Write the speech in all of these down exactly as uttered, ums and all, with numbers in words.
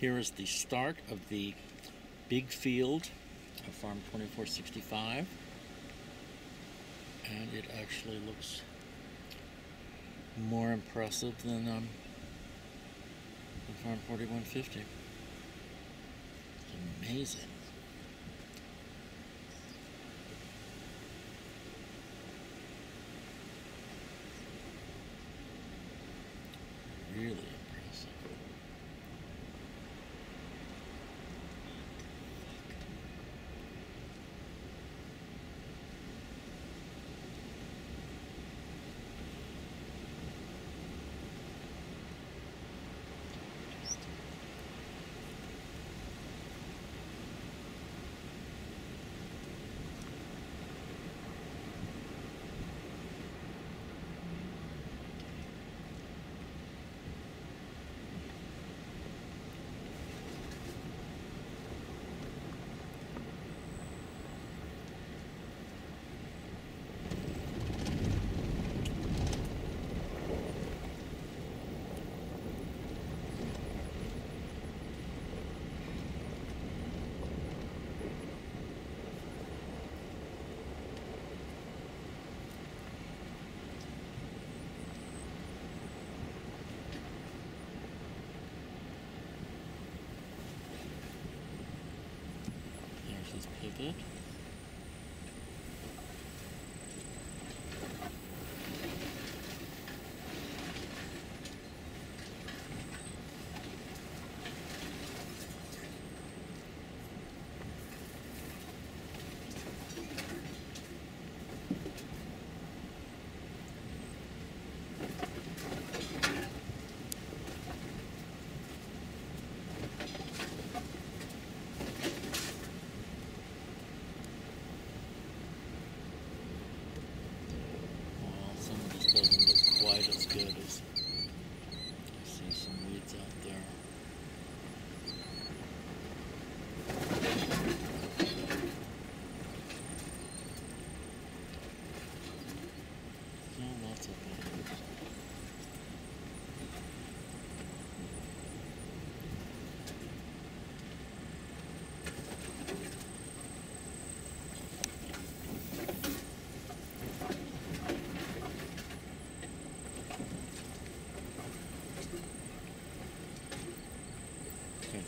Here is the start of the big field of Farm twenty-four sixty-five, and it actually looks more impressive than, um, than Farm forty-one fifty. It's amazing. Really impressive. Pivot. Good as I see some weeds out there. So lots of things.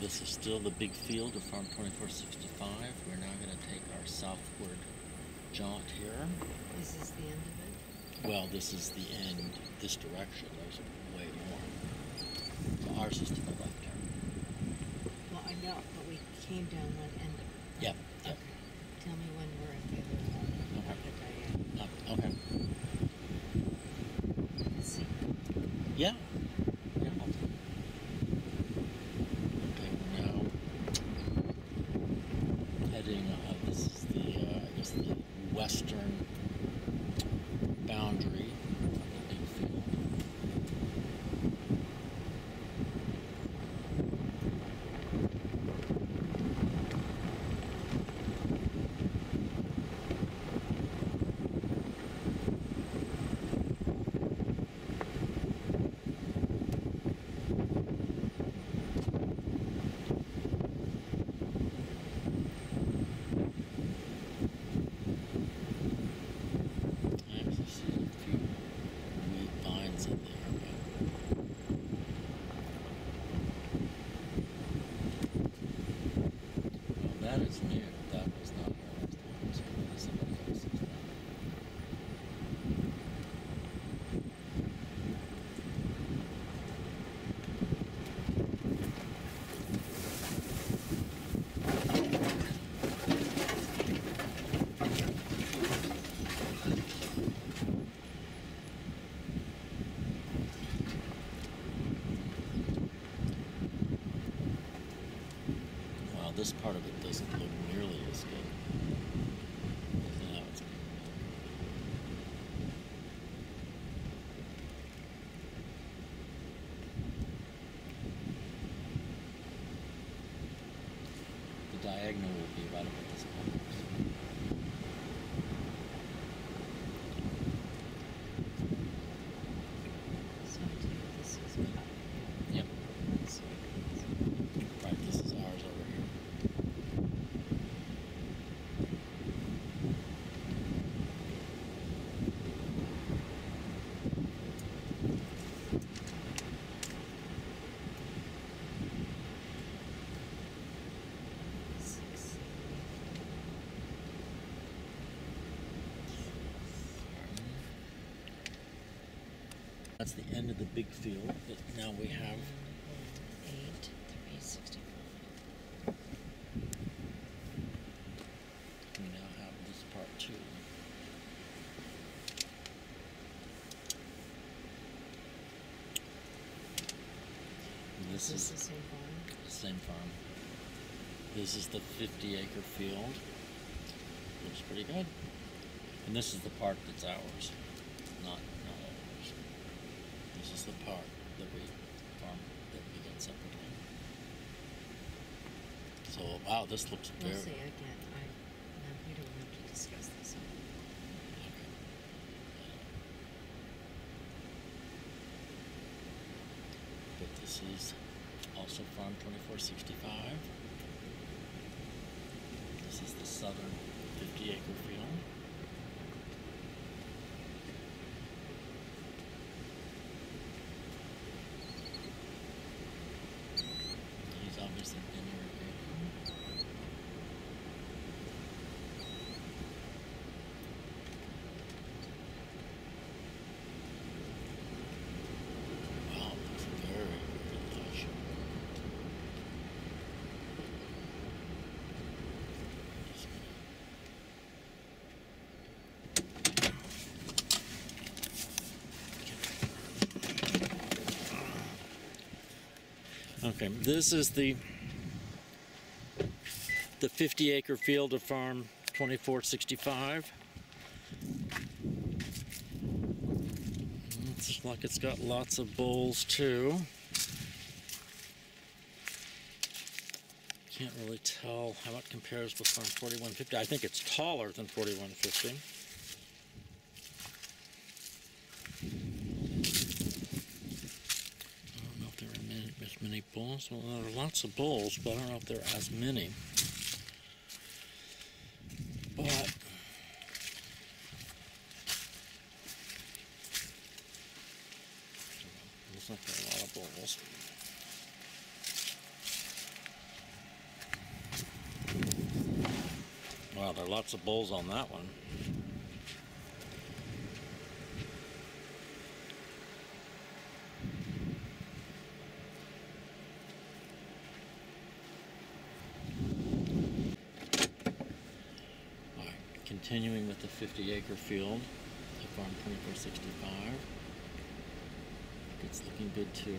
This is still the big field of Farm twenty-four sixty-five. We're now going to take our southward jaunt here. This is the end of it? Well, this is the end, this direction. There's way more. So ours is to the left here. Well, I know, but we came down one end of it. Yep. Yep. Okay. Tell me when we're at the other end. Okay. Okay. Let's see. Yeah. Western boundary of the big field. This part of it doesn't look nearly as good as that. The diagonal will be right up at this point. So I take this as well. Yep. Right. That's the end of the big field that now we have. eight, three, sixty-four. We now have this part too. And this, this is, is the same farm. The same farm. This is the fifty acre field. Looks pretty good. And this is the part that's ours, not not ours. This is the part that we farm that we got separately. So wow, this looks we'll very. See, again, I, no, we don't have to discuss this. Okay. But this is also farm twenty-four sixty-five. This is the southern fifty acre field. He's obviously been here again. Wow, that's very, very lush. Okay, this is the the fifty acre field of farm twenty-four sixty-five. Looks like it's got lots of bowls too. Can't really tell how it compares with farm forty-one fifty. I think it's taller than forty-one fifty. Many bowls. Well, there are lots of bowls, but I don't know if there are as many. But there's not a lot of bowls. Wow, there are lots of bowls on that one. Continuing with the fifty acre field at farm twenty-four sixty-five. It's looking good too.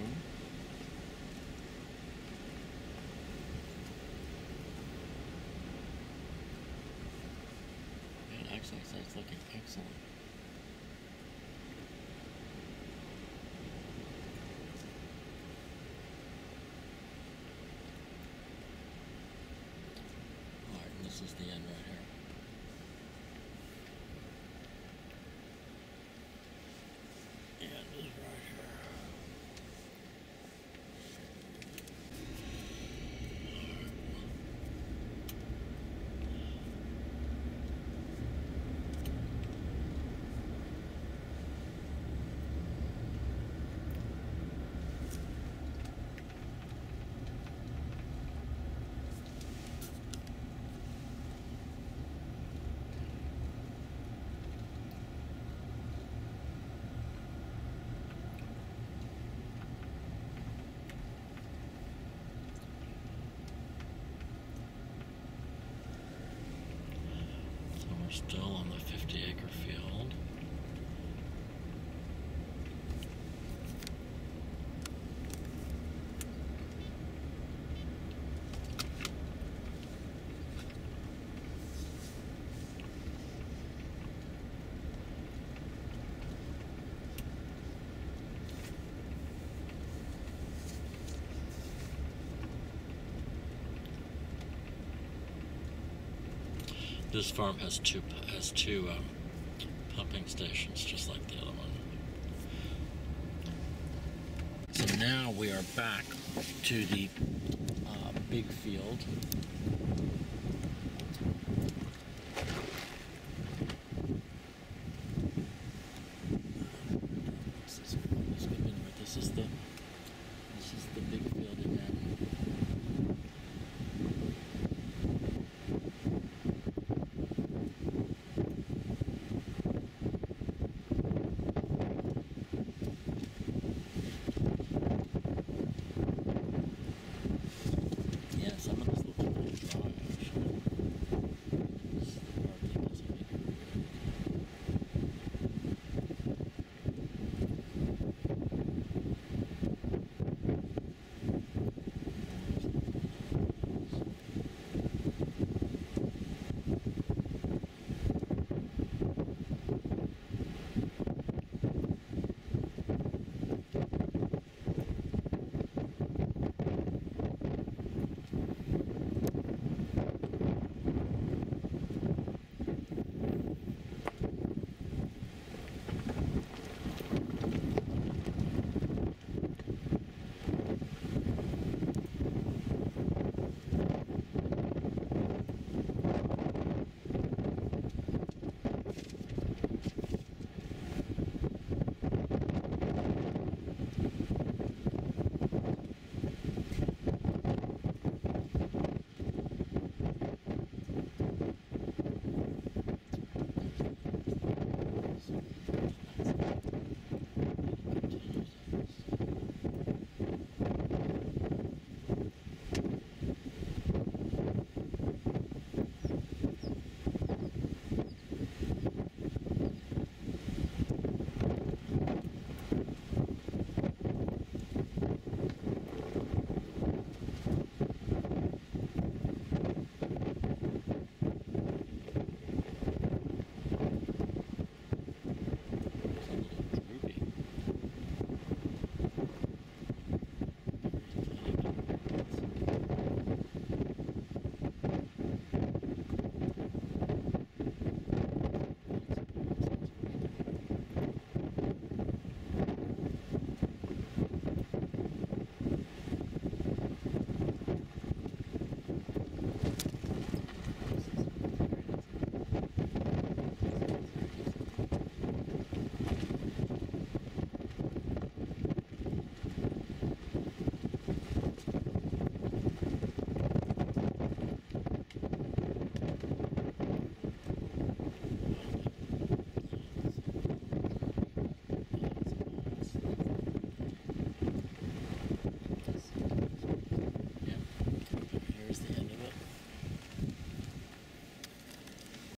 It actually starts looking excellent. All right, and this is the end right here. We're still on the fifty acre field. This farm has two has two um, pumping stations, just like the other one. So now we are back to the uh, big field